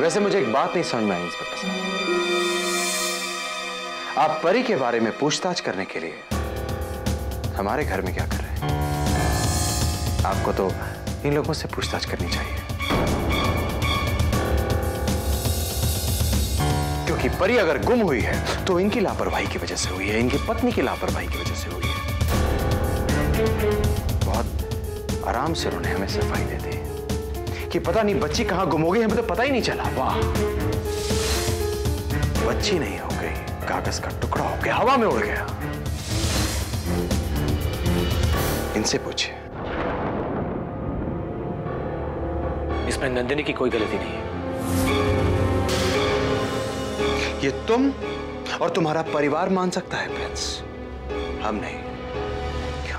वैसे मुझे एक बात नहीं समझ में आई इंस्पेक्टर साहब, आप परी के बारे में पूछताछ करने के लिए हमारे घर में क्या कर रहे हैं? आपको तो इन लोगों से पूछताछ करनी चाहिए, क्योंकि परी अगर गुम हुई है तो इनकी लापरवाही की वजह से हुई है, इनकी पत्नी की लापरवाही की वजह से हुई है। बहुत आराम से उन्होंने हमें सफाई दे दी कि पता नहीं बच्ची कहां गुम हो गई, हमें तो पता ही नहीं चला। वाह, बच्ची नहीं हो गई, कागज का टुकड़ा हो गया, हवा में उड़ गया। इनसे पूछिए। इसमें नंदिनी की कोई गलती नहीं है। ये तुम और तुम्हारा परिवार मान सकता है प्रिंस, हम नहीं।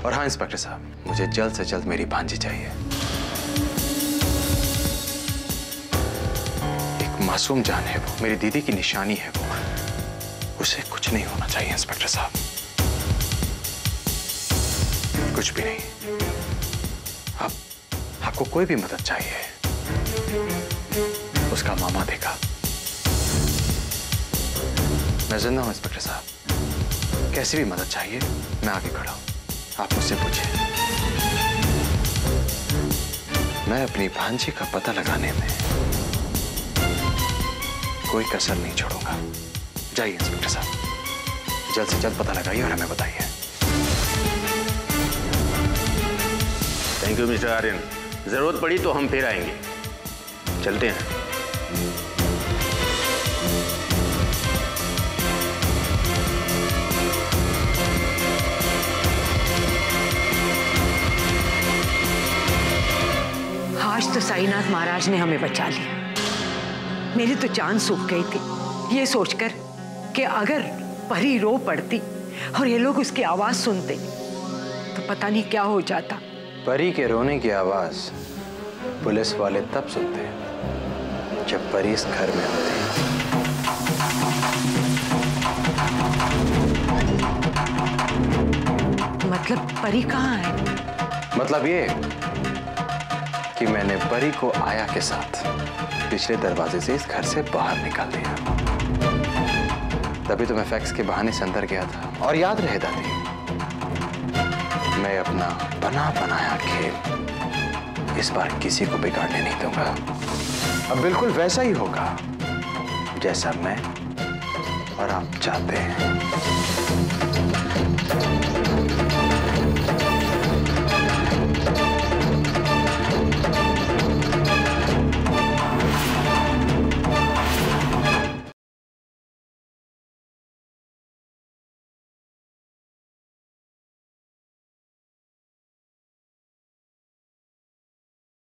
और हां इंस्पेक्टर साहब, मुझे जल्द से जल्द मेरी भांजी चाहिए। मासूम जान है वो, मेरी दीदी की निशानी है वो, उसे कुछ नहीं होना चाहिए। इंस्पेक्टर साहब कुछ भी नहीं। आपको कोई भी मदद चाहिए, उसका मामा देगा। मैं जिंदा हूं इंस्पेक्टर साहब, कैसी भी मदद चाहिए मैं आगे खड़ा हूं, आप मुझसे पूछें। मैं अपनी भांजी का पता लगाने में कोई कसर नहीं छोड़ूंगा। जाइए इंस्पेक्टर साहब, जल्द से जल्द पता लगाइए और हमें बताइए। थैंक यू मिस्टर आर्यन, जरूरत पड़ी तो हम फिर आएंगे। चलते हैं। आज तो साईनाथ महाराज ने हमें बचा लिया। मेरी तो जान सूख गई थी ये सोचकर कि अगर परी रो पड़ती और ये लोग उसकी आवाज सुनते तो पता नहीं क्या हो जाता। परी के रोने की आवाज पुलिस वाले तब सुनते हैं जब परी इस घर में होती है। मतलब परी कहाँ है? मतलब ये कि मैंने परी को आया के साथ पिछले दरवाजे से इस घर से बाहर निकाल दिया। तभी तो मैं फैक्स के बहाने से अंदर गया था। और याद रहे दादी, मैं अपना बना बनाया खेल इस बार किसी को बिगाड़ने नहीं दूंगा। अब बिल्कुल वैसा ही होगा जैसा मैं और आप चाहते हैं।